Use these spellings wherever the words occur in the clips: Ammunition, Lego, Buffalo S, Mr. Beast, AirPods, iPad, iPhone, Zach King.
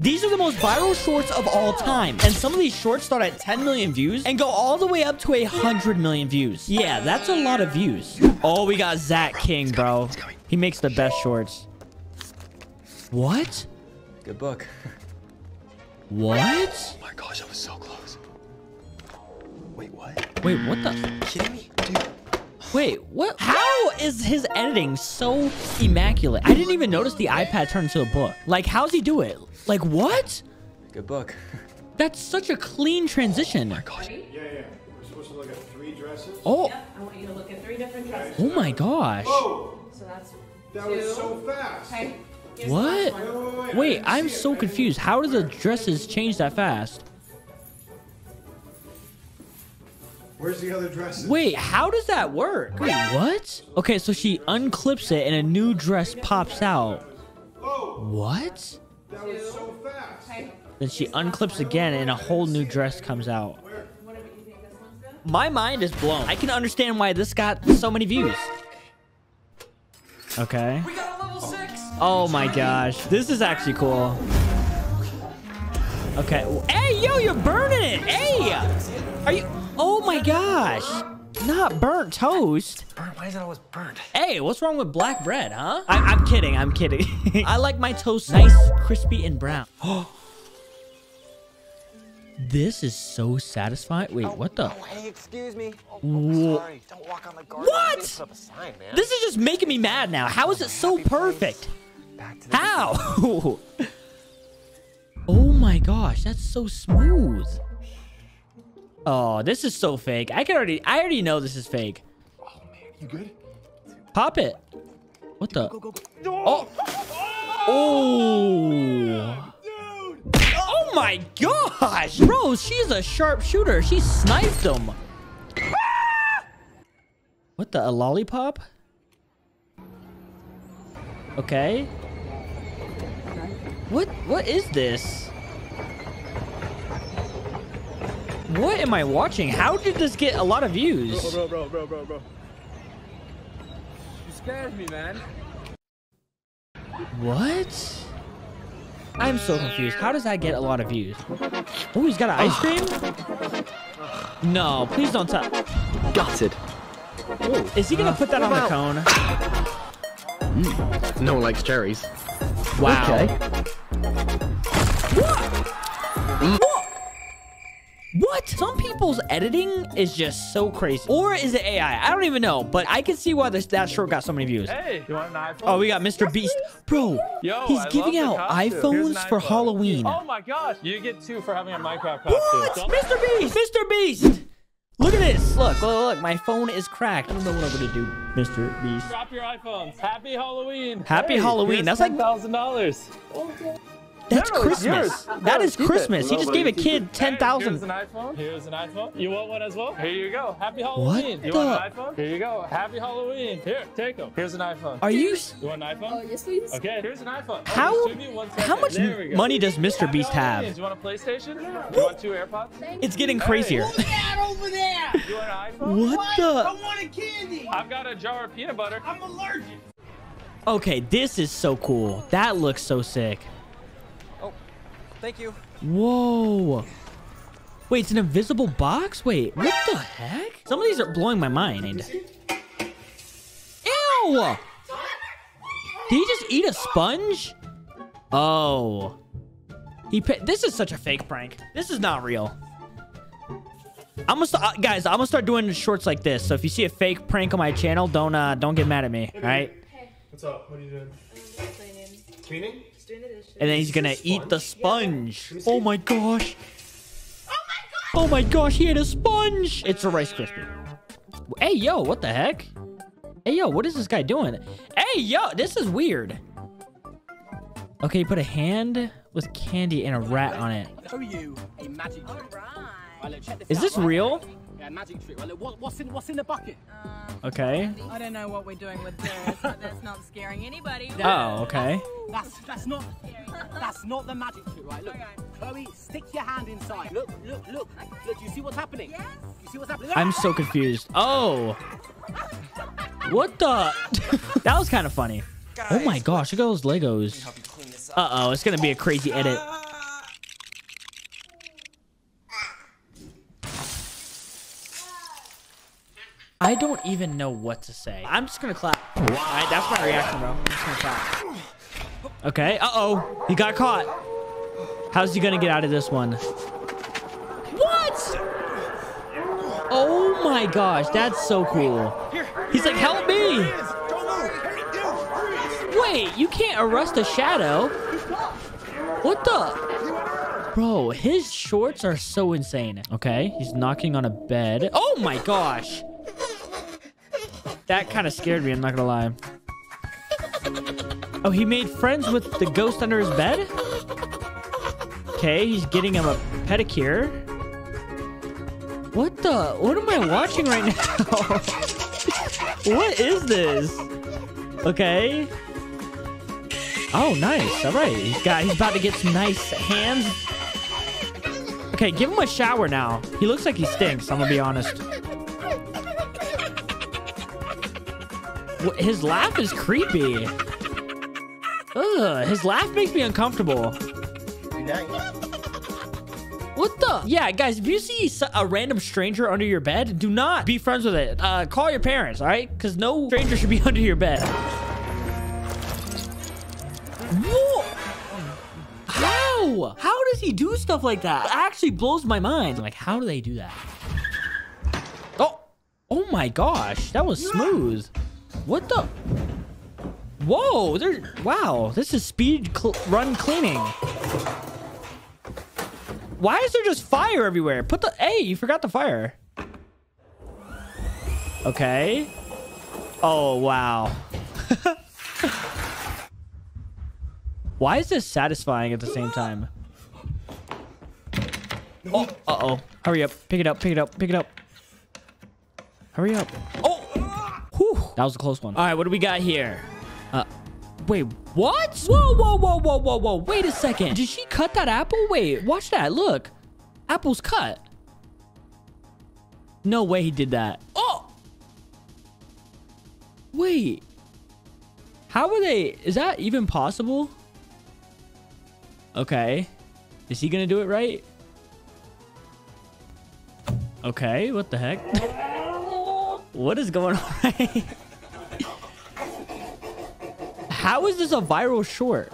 These are the most viral shorts of all time, and some of these shorts start at 10 million views and go all the way up to 100 million views. Yeah, that's a lot of views. Oh, we got Zach King, bro. He makes the best shorts. What? Good book. What? Oh my gosh, I was so close. Wait, what? Wait, what the? Are you kidding me? Dude. Wait, what? How is his editing so immaculate? I didn't even notice the iPad turned into a book. Like, how's he do it? Like, what? Good book. That's such a clean transition. Oh my gosh. Yeah. We're supposed to look at 3 dresses. Oh. Yep, I want you to look at 3 different dresses. Oh my gosh. Oh. So that's 2. That was so fast. Okay. What? Wait, I'm so confused. How do the dresses change that fast? Where's the other dresses? Wait, how does that work? Wait, what? Okay, so she unclips it and a new dress pops out. What? That was so fast. Then she unclips again and a whole new dress comes out. My mind is blown. I can understand why this got so many views. Okay. We got a level 6. Oh my gosh. This is actually cool. Okay. Hey, yo, you're burning it. Hey. Are you... Oh my gosh. Not burnt toast. Burnt? Why is it always burnt? Hey, what's wrong with black bread, huh? I'm kidding. I'm kidding. I like my toast nice, crispy, and brown. Oh. This is so satisfying. Wait, what the? Oh, hey, excuse me. Oh, sorry. Don't walk on the garden. What? Sign, man. This is just making me mad now. How is it so perfect? How? Oh my gosh, that's so smooth. Oh, this is so fake. I already know this is fake. Oh man, you good? Pop it. What the? Go. Oh. Oh. Oh my gosh, bro. She's a sharpshooter. She sniped him. What the? A lollipop? Okay. What is this? What am I watching? How did this get a lot of views? Bro. You scared me, man. What? I'm so confused. How does that get a lot of views? Oh, he's got an ice cream? No, please don't touch. Gutted. Oh, is he going to put that on the cone? No one likes cherries. Wow. Okay. What? What? Some people's editing is just so crazy. Or is it AI? I don't even know, but I can see why that short got so many views. Hey, you want an iPhone? Oh, we got Mr. Beast. Bro, yo, he's giving out iPhones for Halloween. Oh my gosh. You get 2 for having a Minecraft costume. What? Mr. Beast! Mr. Beast! Look at this. Look. My phone is cracked. I don't know what I'm going to do, Mr. Beast. Drop your iPhones. Happy Halloween. Happy Halloween. That's like $10,000. Okay. That's Christmas. That is Christmas. He just gave a kid $10,000. Here's an iPhone. You want one as well? Here you go. Happy Halloween. You want an iPhone? Here you go. Happy Halloween. Here, take them. Here's an iPhone. Are you? You want an iPhone? Oh, yes, please. Okay, here's an iPhone. How much money does Mr. Beast have? Do you want a PlayStation? No. You want 2 AirPods? It's getting crazier. Who's that over there? You want an iPhone? What the? I want a candy. I've got a jar of peanut butter. I'm allergic. Okay, this is so cool. That looks so sick. Thank you. Whoa. Wait, it's an invisible box? Wait, what the heck? Some of these are blowing my mind. Ew! Did he just eat a sponge? Oh. This is such a fake prank. This is not real. Guys, I'm gonna start doing shorts like this. So if you see a fake prank on my channel, don't get mad at me, all right? Hey. What's up? What are you doing? I'm cleaning. Cleaning? And then he's gonna eat the sponge. Yeah. Oh my gosh. Oh my gosh, he ate a sponge. It's a Rice Krispie. Hey, yo, what the heck? Hey, yo, what is this guy doing? Hey, yo, this is weird. Okay, he put a hand with candy and a rat on it. Is this real? Yeah, magic trick. What's in the bucket? Okay. I don't know what we're doing with this, but that's not scaring anybody. Oh, okay. That's not the magic trick, right? Look, Chloe, stick your hand inside. Look. Look, do you see what's happening? Yes. You see what's happening? I'm so confused. Oh. What the? That was kind of funny. Guys, oh my gosh, look at those Legos. Uh-oh, it's gonna be a crazy edit. I don't even know what to say. I'm just gonna clap. All right, that's my reaction, bro. I'm just gonna clap. Okay. Uh-oh. He got caught. How's he gonna get out of this one? What? Oh my gosh, that's so cool. He's like, help me. Wait, you can't arrest a shadow. What the? Bro, his shorts are so insane. Okay, he's knocking on a bed. Oh my gosh. That kind of scared me, I'm not gonna lie. Oh, he made friends with the ghost under his bed? Okay, he's getting him a pedicure. What the? What am I watching right now? What is this? Okay. Oh, nice. All right, he's about to get some nice hands. Okay, give him a shower now. He looks like he stinks, I'm gonna be honest. His laugh is creepy. Ugh, his laugh makes me uncomfortable. What the? Yeah, guys, if you see a random stranger under your bed, do not be friends with it. Call your parents, all right? Because no stranger should be under your bed. Whoa! How? How does he do stuff like that? It actually blows my mind. Like, how do they do that? Oh, oh my gosh, that was smooth. What the? Whoa, wow, this is speed run cleaning. Why is there just fire everywhere? Hey, you forgot the fire. Okay. Oh, wow. Why is this satisfying at the same time? Oh, uh-oh. Hurry up. Pick it up, pick it up, pick it up. Hurry up. Oh! Whew, that was a close one. All right, what do we got here? Wait, what? Whoa, whoa, whoa, whoa, whoa, whoa. Wait a second. Did she cut that apple? Wait, watch that. Look. Apple's cut. No way he did that. Oh! Wait. How are they? Is that even possible? Okay. Is he going to do it right? Okay, what the heck? What is going on? How is this a viral short?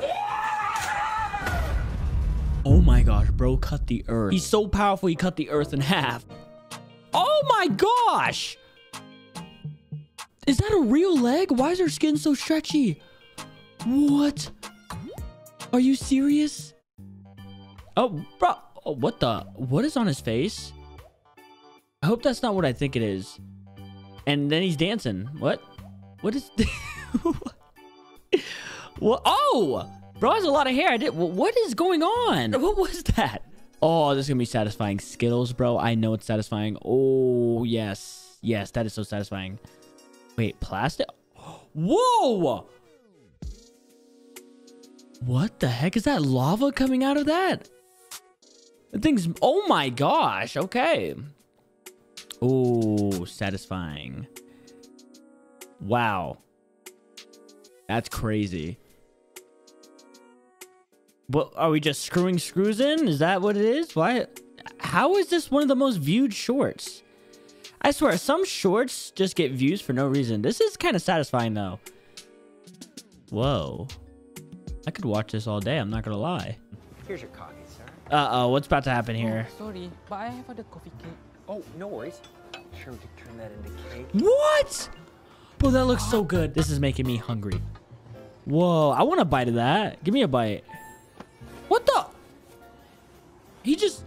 Oh my gosh, bro cut the earth. He's so powerful, he cut the earth in half. Oh my gosh! Is that a real leg? Why is her skin so stretchy? What? Are you serious? Oh, bro. Oh, what the? What is on his face? I hope that's not what I think it is. And then he's dancing. What? What is... What? Oh! Bro has a lot of hair. What is going on? What was that? Oh, this is going to be satisfying. Skittles, bro. I know it's satisfying. Oh, yes. Yes, that is so satisfying. Wait, plastic? Whoa! What the heck? Is that lava coming out of that? The thing's... Oh, my gosh. Okay. Oh, satisfying. Wow. That's crazy. What, are we just screwing screws in? Is that what it is? Why? How is this one of the most viewed shorts? I swear, some shorts just get views for no reason. This is kind of satisfying, though. Whoa. I could watch this all day. I'm not going to lie. Here's your coffee, sir. Uh-oh, what's about to happen here? Oh, sorry, but I have the coffee cake. Oh, no worries. Sure, we could turn that into cake. What? Bro, that looks so good. This is making me hungry. Whoa, I want a bite of that. Give me a bite. What the? He just...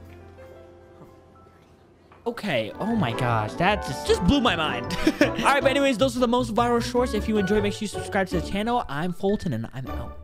Okay. Oh my gosh. That just blew my mind. All right, but anyways, those are the most viral shorts. If you enjoy, make sure you subscribe to the channel. I'm Fulton, and I'm out.